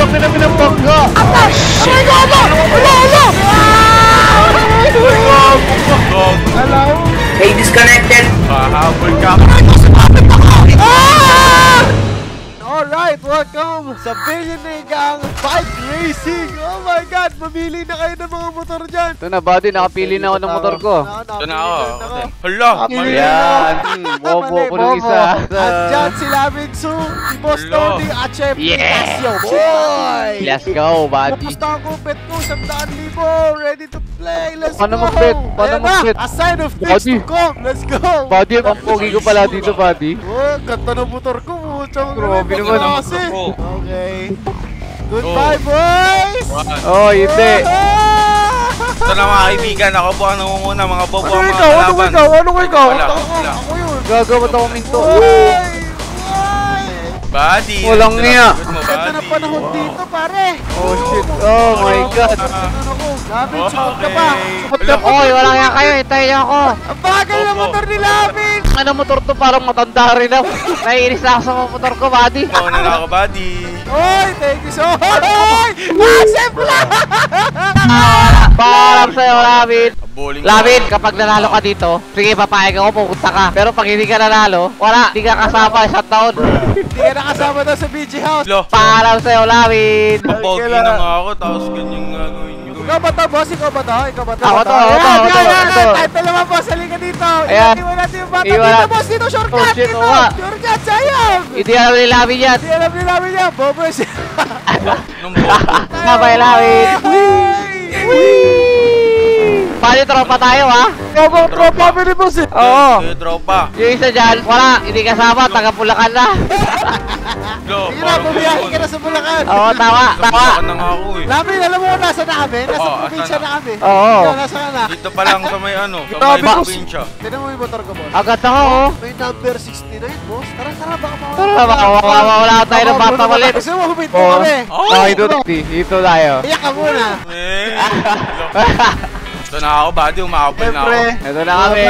Pinabangga! Atas! Aray ko ba? Wala! Wala! Hello? Hey, disconnected! Pahabol ka! Aray ko! Sumapit ako! Alright! Welcome sa Billionaire Gang Bike Racing! Oh my God! Mamili na kayo ng mga motor dyan! Ito na, buddy! Nakapili na ako ng motor ko! Ito na ako! Hala! Ayan! Bobo ko ng isa! At dyan si Laming Su, Boss Tony, at Chef Ignacio! Boy! Let's go, buddy! Mapusta ako, bet ko! 100,000! Ready to play! Let's go! Paano mag-bet? Paano mag-bet? A sign of things to come! Let's go! Buddy, ang pogi ko pala dito, buddy! Oh, ganda ng motor ko! Grabe naman! Okay! Goodbye, boys! Oh, hindi! Ito na mga kaibigan, ako po ang nangunguna, mga bobo ang mga laban. Ano ko ikaw? Ako yun! Gagawad akong minto. Buddy! Walang niya! Ito na panahon dito, pare! Oh, shit! Oh, my God! Labin, sumot ka pa! Oy, walang niya kayo! Itay niya ako! Ang bagay na motor ni Labin! Ano motor to? Parang matanda rin ako. Naiinis na ako sa motor ko, buddy. Oo, nila ako, buddy. Oy, thank you so much! Oy! Massive lang! Paalam sa'yo, Labin! Labin, kapag nanalo ka dito, sige, papayag ako, pupunta ka. Pero pag hindi ka nanalo, wala, hindi ka kasama sa taon. Hindi ka nakasama daw sa BG House. Paalam sa'yo, Labin! Kapag ginang ako, tapos ganyang gagawin nyo. Ikaw ba to, boss? Ikaw ba to? Ako to! Kahit naman, boss, halika dito! Ayan! Iwan natin yung bata dito, boss! Dito, shortcut! Dito! Shortcut, sayang! Hindi alam ni Labin yan! Hindi alam ni Labin yan! Bobo siya! Sabay, Labin! Pwede tropa tayo, ha? Tropa, pwede po siya. Oo. Yung isa dyan, wala, hindi kasama, taga Bulacan na. Sige na, bumiyahin ka na sa Bulacan. Oo, tama. Namin, alam mo kung nasa na kami? Nasa probinsya na kami. Oo. Nasa ka na. Dito pa lang sa may ano, sa may probinsya. Tinan mo yung motor ko, boss. Agad ako, oh. May number 69, boss. Tara, baka mawala. Wala ka tayo ng bata malit. Gusto mo, humit mo kami. Dito tayo. Iyak ka muna. Ito na ako, buddy. Umakapal na ako. Ito na kami.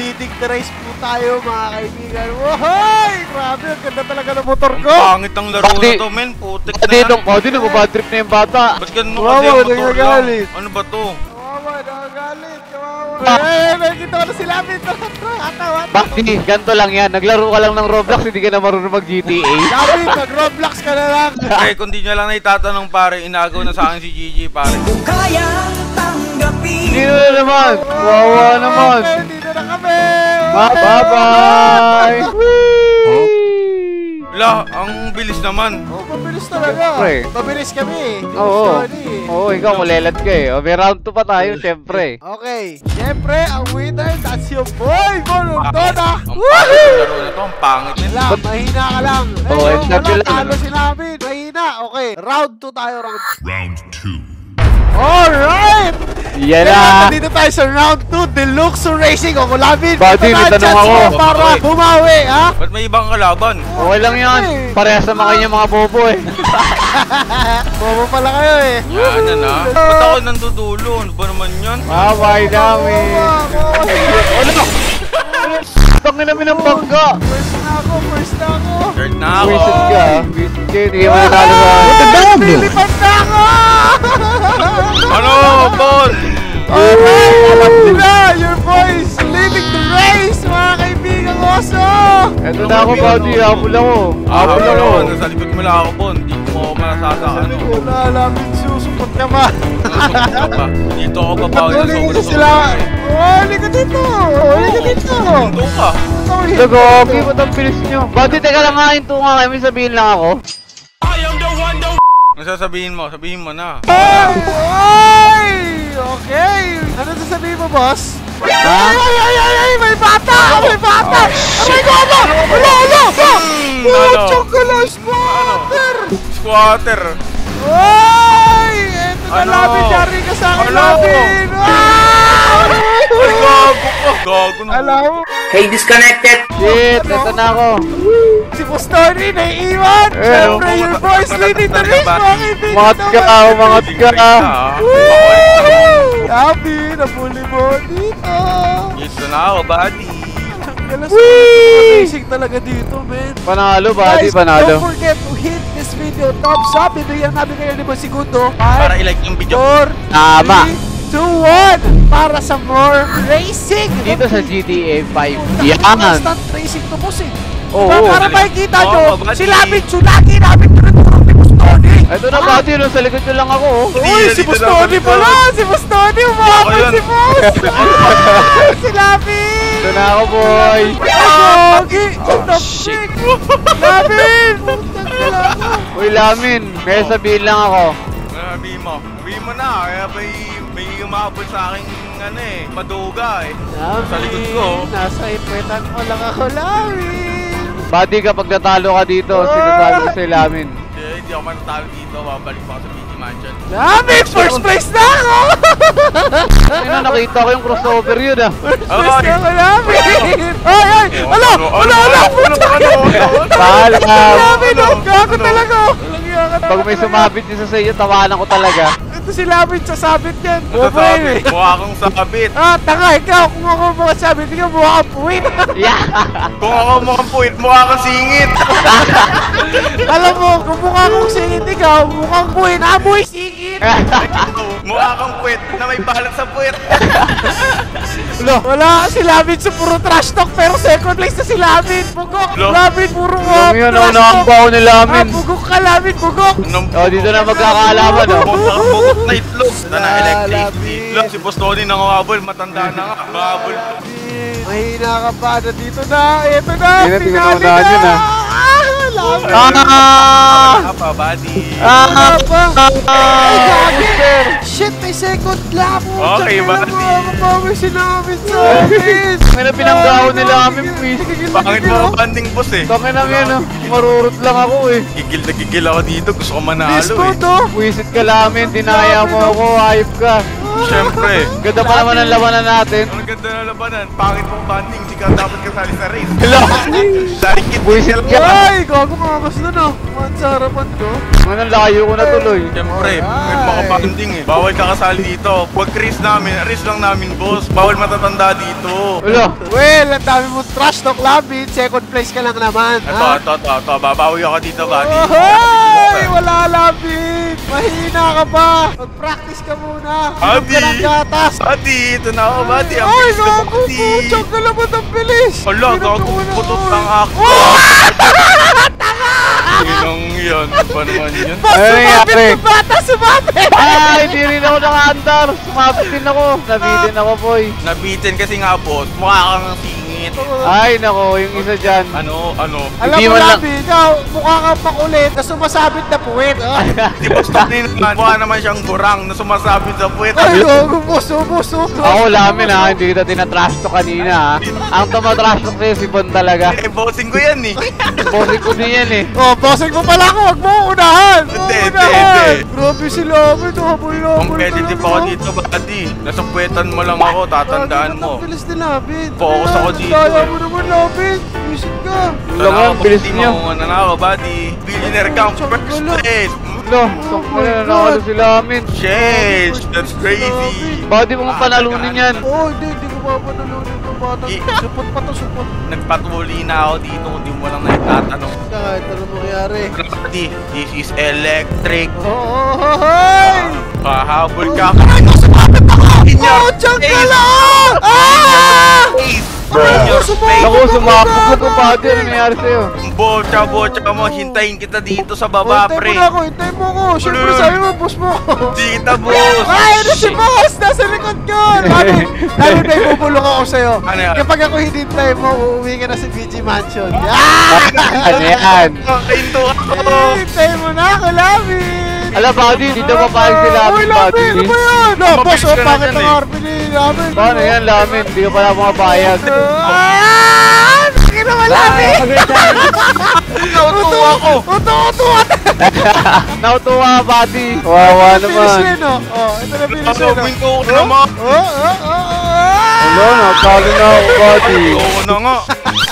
Leading the race po tayo, mga kaibigan. Wohoy! Grabe, ang ganda talaga ng motor ko. Ang pangit ang laro na to, men. Putik na yan. Buddy, nag-bad trip na yung bata. Ba't ganun mo kasi ang motor lang? Ano ba to? Kawawa, nakagalit. Eh, nagkita ko na si Labin. Buddy, ganito lang yan. Naglaro ka lang ng Roblox, hindi ka na marunong mag-GTA. Labin, mag-Roblox ka na lang. Okay, kung di nyo lang na itatanong, pare, inagaw na sa akin si Gigi, pare. Kung kaya dito na naman! Wawa naman! Dito na kami! Bye-bye! Wala! Ang bilis naman! Oo, mabilis talaga! Mabilis kami! Oo! Oo, ikaw mulelat ka eh! May round 2 pa tayo, siyempre! Okay! Siyempre, ang winner, that's your boy! Bonondona! Ang pangit nila! Mahina ka lang! Oo, wala talo sinabi! Mahina! Okay! Round 2 tayo! Round 2! Alright! Yan na! Dito tayo sa round 2, Deluxe Racing. Ako, Labin! Buddy, may tanong ako. Para bumawi, ha? Ba't may ibang kalaban? Okay lang yan. Parehas naman kayo yung mga bobo, eh. Bobo pala kayo, eh. Yan na na. Ba't ako nandudulo? Ano ba naman yan? Bye-bye, Damin! Ano? Tangin namin ang bangga! First na ako! Third na ako! Wisit ka! Hindi mo natalo ka! Nilipan na ako! Ano? Ball! Alright! Alam nila! Your boy is leading the race! Mga kaibigan ko! Eto na ako, buddy! Habol ako! Nasa likod mo lang ako, Bon! Hindi mo ako manasasa ka, ano? Wala, Labin, susupot ka ba? Susupot ka ba? Dito ako babawin na sobrang-sobrang! Huli ka dito! Hinto ka! Nagogi, ba't ang pilis nyo? Buddy, teka lang nga, hinto nga kayo, may sabihin lang ako. Ano sasabihin mo? Sabihin mo na. Ay! Okay! Ano sasabihin mo, boss? Ay! May bata! Aray ko ba? Wala! Wala! Chocolate squatter! Squatter! Ay! Eto na, Labin! Dari ka sa akin, Labin! Hello? Hey, disconnected! Shit, eto na ako! Si Boss Tony, naiiwan! Siyempre, your boys leading the race, mga kaibigan! Mangat ka! Yabi, nabuli mo dito! Dito na ako, buddy! Ang galas na racing talaga dito, man! Panalo, buddy, panalo! Guys, don't forget to hit this this video. Thumbs up. Bibigyan namin kayo ng 5 segundo. Para ilike yung video. 4, 3, 2, 1. Para sa more racing. Dito sa GTA 5. Yan. Stunt racing to boss eh. Para makikita nyo, si Labit Tsunaki, Labit Tsunaki, Bustoni. Ito na ba, dito sa likod nyo lang ako. Uy, si Bustoni pala. Si Bustoni. Umapon si Bust. Si Labit. Ito na ako, boy! Gogi! Oh, shit! Lamin! Putang kala ko! Uy, Lamin! May sabihin lang ako. Sabihin mo. Sabihin mo na. Kaya may umabot sa aking, ano eh, maduga eh. Lamin! Sa likod ko. Nasa ipwetan mo lang ako, Lamin! Buddy, kapag natalo ka dito, sinasabi ko sa'yo, Lamin. Hindi ako manatalo dito. Babalik pa ako sa BG Mansion. Lamin! First place na ako! Ano, nakita ko yung crossover yun ah. First place na ako, Lamin! Ay! Ay! Ala! Ala! Ala! Puta ka! Pahala ka! Lamin! Gago talaga! Pag may sumabit yun sa iyo, tawanan ko talaga. Ito si Lamin, sasabit yan. Sasabit! Buha akong sabit! Ah! Taka! Ikaw! Kung ako mukhang sabit, ikaw mukha kang puwit! Kung ako mukhang puwit, mukha kang singit! Alam mo, kung mukha kong singit ikaw, mukhang puwit, amoy singit! Mukha kang puwit na may balat sa puwit! Wala si Lamin sa puro trash talk, pero second place na si Lamin! Bugok! Lamin, puro trash talk! Ano nakampo ako ni Lamin? Bugok ka, Lamin! Bugok! Dito na magkakaalaman o! Bugok na itlog! Sana electric itlog! Si Bustoni nanguhabol, matanda na nga! Mahabol! May hinakapada dito na! Ito na! Pinali na! Apa, buddy? Shit, may second lap. Okay, buddy. Mabawin si Lamin sa akin. Kaya pinanggaon nila kami, please. Bakit mo banding boss eh? Bakit namin yun, marurot lang ako eh. Gigil na gigil ako dito, gusto ko manalo eh. Disco to? Wisit ka, Lamin, dinaya mo ako, hype ka. Siyempre. Ganda pa naman ang labanan natin. Ang ganda na labanan. Pangit mong banding. Hindi ka dapat kasali sa race. Hello! Sarikit. Buisit ka. Ay! Gago mga mas nun ah. Kumahan sa harapan ko. Manang layo ko na tuloy. Siyempre. May makabanding eh. Bawal kakasali dito. Pag race namin, race lang namin boss. Bawal matatanda dito. Hello! Well, ang dami mong trash talk, Lamin. Second place ka lang naman. Ito. Babawi ako dito, buddy. Ay! Wala, Lamin. Mahina ka pa. Mag-practice ka muna. Buddy, ito na ako, buddy. Ang bilis na ako, buddy. Chok na labot ang bilis. Hala, kakukutot lang ako. Taka! Ginong yun. Ba naman yun? Sumabit na bata, sumabit! Ay, hindi rin ako naka-andar. Sumabit din ako. Nabitin ako, boy. Nabitin kasi nga, boss. Mukha kang singit. Ay, nako. Yung isa dyan. Ano? Alam mo, Labi, ikaw, mukha kang pakulit na sumasabit na puwet. Di ba stop din naman? Mukha naman siyang burang na sumasabit na puwet. Ay, buso. Ako, Lamin ha. Hindi kita tinatrash to kanina ha. Ang tumatrash to sa'yo, si Bon talaga. Eh, bossing ko yan eh. Bossing ko din yan eh. Oh, bossing mo pala ako. Huwag mo unahan. Hindi. Grabe si Lamin. Haboy. Competitive ako dito, buddy. Nasakwetan mo lang ako. Tatandaan mo. Ang bilis ni Lamin. Focus ako dito. Kaya mo naman, Lamin. Visit ka. Ang bilis niya. Nangungunan ako, buddy. Billionaire Gang first place. Nanalo si Lamin. Shit, that's crazy. Buddy, mo panalunin yan. Oo, hindi ko papanalunin ng bata. Supot pa to. Nagpatuli na ako dito. Hindi mo lang naitatanong. Kahit ano mangyari. Buddy, this is electric. Hoy! Pahabol ka. Ay, nakasapapit ako! Oo, dyan ka lang! Naku, sumakot ko pa din. Ano nangyari sa'yo? Bocha ka mo. Hintayin kita dito sa baba, pre. Hintayin mo ako. Siyempre sabi mo, boss mo ako. Hindi kita, boss. Ay, ano si boss? Nasa likod ko. Lalo na ibubulong ako sa'yo. Kapag ako hinintay mo, uuwi ka na sa BG Mansion. Ano yan? Hintayin mo na ako, Lamin. Ala, buddy, dito mapahing si Lamin, buddy. Uy, Lamin, ano ba yan? No, boss, o bakit ang harpin ni Lamin? Paano yan, Lamin? Hindi ka pala mapahayag. Aaaaaaah! Sakin naman, Lamin! Nautuwa ko! Nautuwa! Nautuwa, buddy! Wawa naman. Finish yun, o. Ito na finish yun, o. Nakasawin ko naman. Hello, nakasawin na ako, buddy. Oo na nga.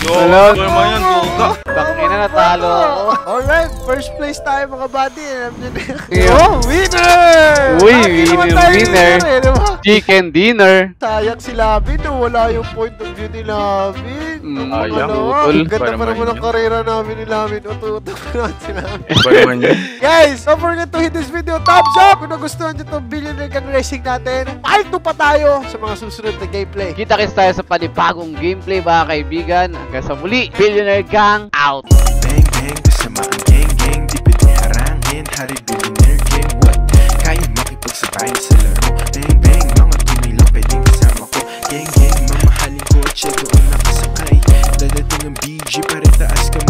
Yo, naman yan, duda. Bakit na natalo ako? Alright, first place tayo mga buddy. Yo, winner! Uy, winner! Chicken dinner! Sayang si Labi, wala yung point of view ni Labi. Ayang utol. Ganda pa naman ang karera namin ni Lamin. Uto-uto ko naman si Lamin. Guys, don't forget to hit this video thumbs up kung nagustuhan nyo itong Billionaire Gang Racing natin. Part 2 pa tayo sa mga susunod na gameplay. Kita-kits tayo sa panibagong gameplay mga kaibigan. Hanggang sa muli, Billionaire Gang out! Bang bang, kasama ang gang-gang. Di piniharangin, hari Billionaire Gang. What? Kaya makipagsabayan sa laro. Bang bang, mga tumilo, pwedeng kasama ko. Gang gang, mamahaling ko, check ko. Dadating ang BG para taas ka.